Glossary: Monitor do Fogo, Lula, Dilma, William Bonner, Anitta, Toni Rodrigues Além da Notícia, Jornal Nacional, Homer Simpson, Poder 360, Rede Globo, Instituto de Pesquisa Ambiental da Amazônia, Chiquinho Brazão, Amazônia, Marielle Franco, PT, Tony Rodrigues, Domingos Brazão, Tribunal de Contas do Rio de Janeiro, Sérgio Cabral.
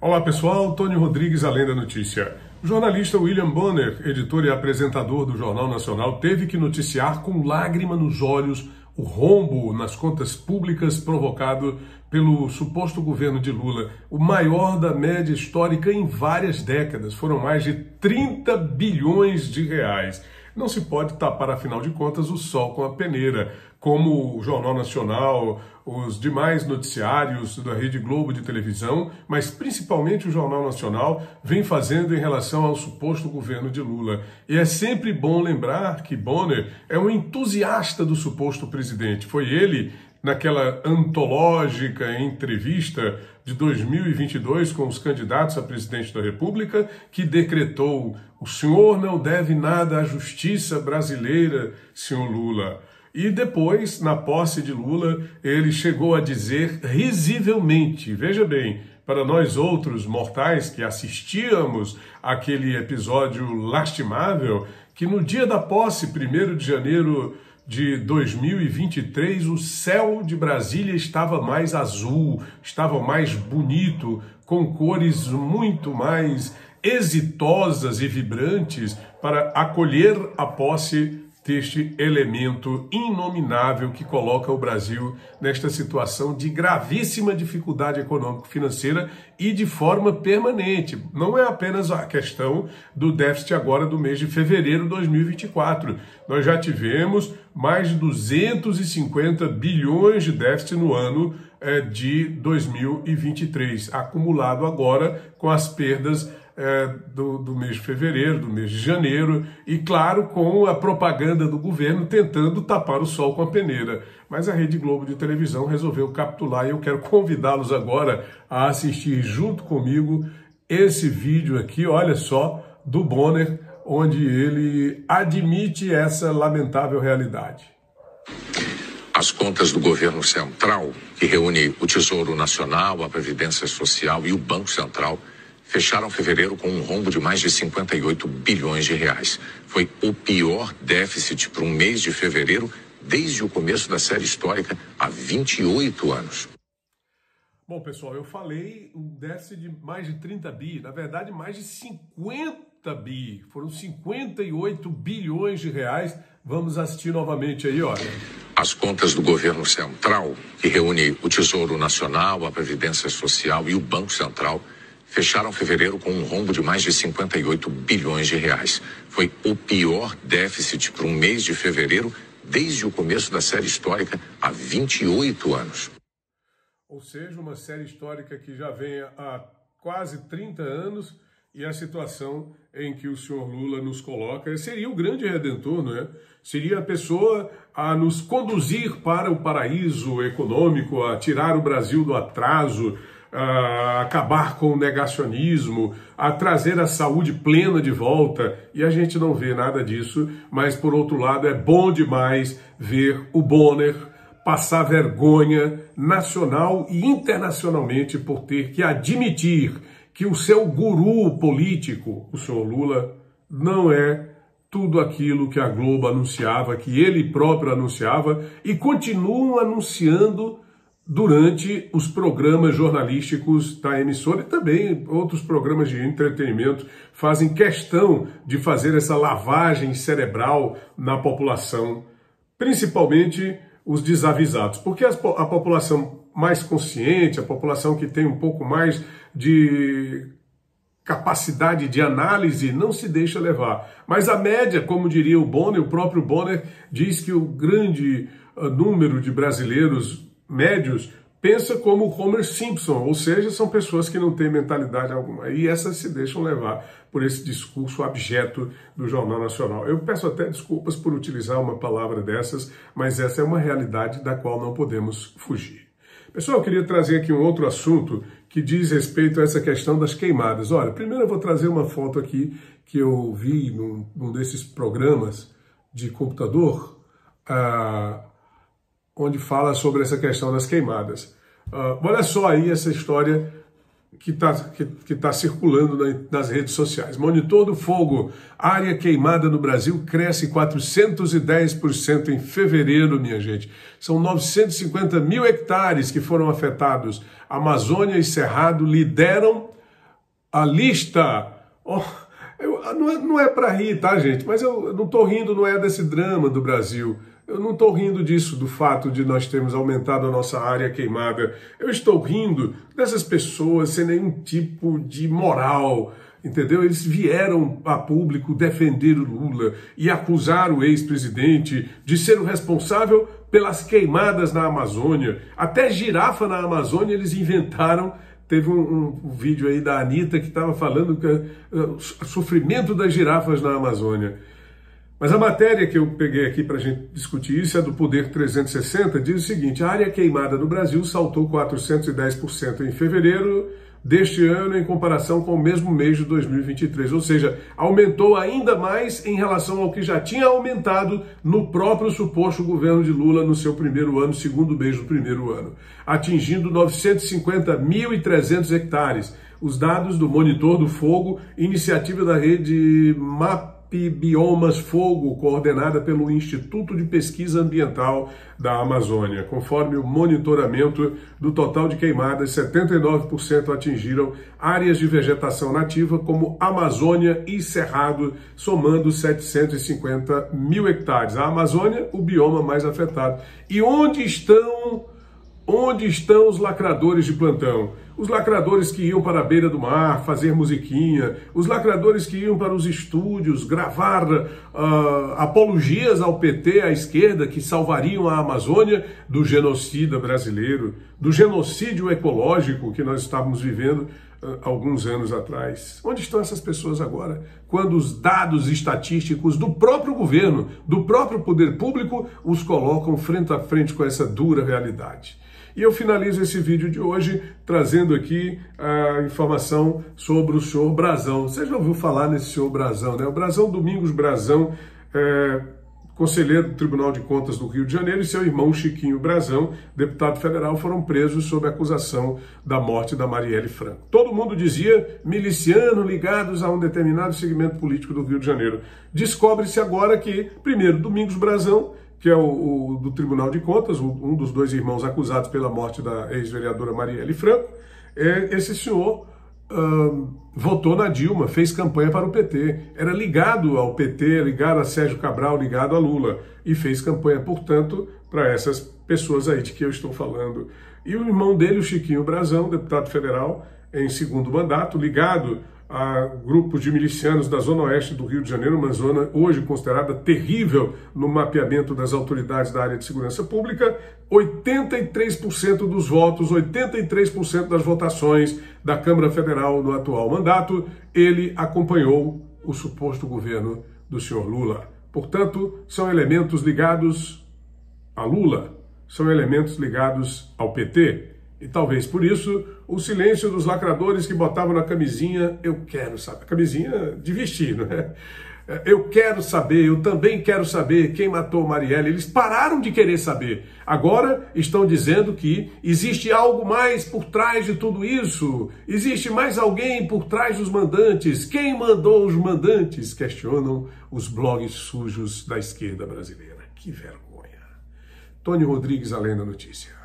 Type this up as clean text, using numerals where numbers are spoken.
Olá pessoal, Tony Rodrigues, Além da Notícia. O jornalista William Bonner, editor e apresentador do Jornal Nacional, teve que noticiar com lágrima nos olhos o rombo nas contas públicas provocado pelo suposto governo de Lula, o maior da média histórica em várias décadas. Foram mais de 30 bilhões de reais. Não se pode tapar, afinal de contas, o sol com a peneira, como o Jornal Nacional, os demais noticiários da Rede Globo de televisão, mas principalmente o Jornal Nacional vem fazendo em relação ao suposto governo de Lula. E é sempre bom lembrar que Bonner é um entusiasta do suposto presidente. Foi ele, naquela antológica entrevista de 2022 com os candidatos a presidente da República, que decretou: o senhor não deve nada à justiça brasileira, senhor Lula. E depois, na posse de Lula, ele chegou a dizer risivelmente, veja bem, para nós outros mortais que assistíamos àquele episódio lastimável, que no dia da posse, 1º de janeiro de 2023, o céu de Brasília estava mais azul, estava mais bonito, com cores muito mais exitosas e vibrantes para acolher a posse deste elemento inominável que coloca o Brasil nesta situação de gravíssima dificuldade econômico-financeira e de forma permanente. Não é apenas a questão do déficit agora do mês de fevereiro de 2024. Nós já tivemos mais de 250 bilhões de déficit no ano de 2023, acumulado agora com as perdas do mês de fevereiro, do mês de janeiro, e claro, com a propaganda do governo tentando tapar o sol com a peneira. Mas a Rede Globo de televisão resolveu capitular e eu quero convidá-los agora a assistir junto comigo esse vídeo aqui, olha só, do Bonner, onde ele admite essa lamentável realidade. As contas do governo central, que reúne o Tesouro Nacional, a Previdência Social e o Banco Central, fecharam fevereiro com um rombo de mais de 58 bilhões de reais. Foi o pior déficit para um mês de fevereiro desde o começo da série histórica, há 28 anos. Bom, pessoal, eu falei um déficit de mais de 30 bi, na verdade mais de 50 bi. Foram 58 bilhões de reais. Vamos assistir novamente aí, olha. As contas do governo central, que reúne o Tesouro Nacional, a Previdência Social e o Banco Central, fecharam fevereiro com um rombo de mais de 58 bilhões de reais. Foi o pior déficit para um mês de fevereiro desde o começo da série histórica, há 28 anos. Ou seja, uma série histórica que já vem há quase 30 anos e a situação em que o senhor Lula nos coloca seria o grande redentor, não é? Seria a pessoa a nos conduzir para o paraíso econômico, a tirar o Brasil do atraso, a acabar com o negacionismo, a trazer a saúde plena de volta, e a gente não vê nada disso, mas por outro lado é bom demais ver o Bonner passar vergonha nacional e internacionalmente por ter que admitir que o seu guru político, o senhor Lula, não é tudo aquilo que a Globo anunciava, que ele próprio anunciava e continuam anunciando durante os programas jornalísticos da emissora e também outros programas de entretenimento fazem questão de fazer essa lavagem cerebral na população, principalmente os desavisados, porque a população mais consciente, a população que tem um pouco mais de capacidade de análise não se deixa levar. Mas a média, como diria o Bonner, o próprio Bonner diz que o grande número de brasileiros médios pensa como Homer Simpson, ou seja, são pessoas que não têm mentalidade alguma, e essas se deixam levar por esse discurso abjeto do Jornal Nacional. Eu peço até desculpas por utilizar uma palavra dessas, mas essa é uma realidade da qual não podemos fugir. Pessoal, eu queria trazer aqui um outro assunto que diz respeito a essa questão das queimadas. Olha, primeiro eu vou trazer uma foto aqui que eu vi num desses programas de computador, onde fala sobre essa questão das queimadas. Olha só aí essa história que está circulando nas redes sociais. Monitor do Fogo, área queimada no Brasil cresce 410% em fevereiro, minha gente. São 950 mil hectares que foram afetados. Amazônia e Cerrado lideram a lista... Oh, não é para rir, tá, gente? Mas eu não estou rindo, não é desse drama do Brasil. Eu não estou rindo disso, do fato de nós termos aumentado a nossa área queimada. Eu estou rindo dessas pessoas sem nenhum tipo de moral, entendeu? Eles vieram a público defender o Lula e acusar o ex-presidente de ser o responsável pelas queimadas na Amazônia. Até girafa na Amazônia eles inventaram. Teve um vídeo aí da Anitta que estava falando que, sofrimento das girafas na Amazônia. Mas a matéria que eu peguei aqui para a gente discutir isso é do Poder 360, diz o seguinte: a área queimada no Brasil saltou 410% em fevereiro deste ano em comparação com o mesmo mês de 2023, ou seja, aumentou ainda mais em relação ao que já tinha aumentado no próprio suposto governo de Lula no seu primeiro ano, segundo mês do primeiro ano, atingindo 950.300 hectares. Os dados do Monitor do Fogo, iniciativa da rede Biomas Fogo, coordenada pelo Instituto de Pesquisa Ambiental da Amazônia. Conforme o monitoramento do total de queimadas, 79% atingiram áreas de vegetação nativa como Amazônia e Cerrado, somando 750 mil hectares. A Amazônia, o bioma mais afetado. E onde estão os lacradores de plantão? Os lacradores que iam para a beira do mar fazer musiquinha, os lacradores que iam para os estúdios gravar apologias ao PT, à esquerda, que salvariam a Amazônia do genocida brasileiro, do genocídio ecológico que nós estávamos vivendo alguns anos atrás. Onde estão essas pessoas agora? Quando os dados estatísticos do próprio governo, do próprio poder público, os colocam frente a frente com essa dura realidade. E eu finalizo esse vídeo de hoje trazendo aqui a informação sobre o senhor Brazão. Você já ouviu falar nesse senhor Brazão, né? O Brazão, Domingos Brazão, conselheiro do Tribunal de Contas do Rio de Janeiro, e seu irmão Chiquinho Brazão, deputado federal, foram presos sob acusação da morte da Marielle Franco. Todo mundo dizia miliciano ligados a um determinado segmento político do Rio de Janeiro. Descobre-se agora que, primeiro, Domingos Brazão, que é o do Tribunal de Contas, um dos dois irmãos acusados pela morte da ex-vereadora Marielle Franco, esse senhor votou na Dilma, fez campanha para o PT, era ligado ao PT, ligado a Sérgio Cabral, ligado a Lula, e fez campanha, portanto, para essas pessoas aí de que eu estou falando. E o irmão dele, o Chiquinho Brazão, deputado federal, em segundo mandato, ligado a grupos de milicianos da zona oeste do Rio de Janeiro, uma zona hoje considerada terrível no mapeamento das autoridades da área de segurança pública. 83% dos votos, 83% das votações da Câmara Federal no atual mandato, ele acompanhou o suposto governo do senhor Lula. Portanto, são elementos ligados a Lula, são elementos ligados ao PT. E talvez por isso o silêncio dos lacradores que botavam na camisinha, eu quero saber, camisinha de vestir, né? Eu quero saber, eu também quero saber quem matou Marielle. Eles pararam de querer saber. Agora estão dizendo que existe algo mais por trás de tudo isso. Existe mais alguém por trás dos mandantes. Quem mandou os mandantes? Questionam os blogs sujos da esquerda brasileira. Que vergonha. Tony Rodrigues, Além da Notícia.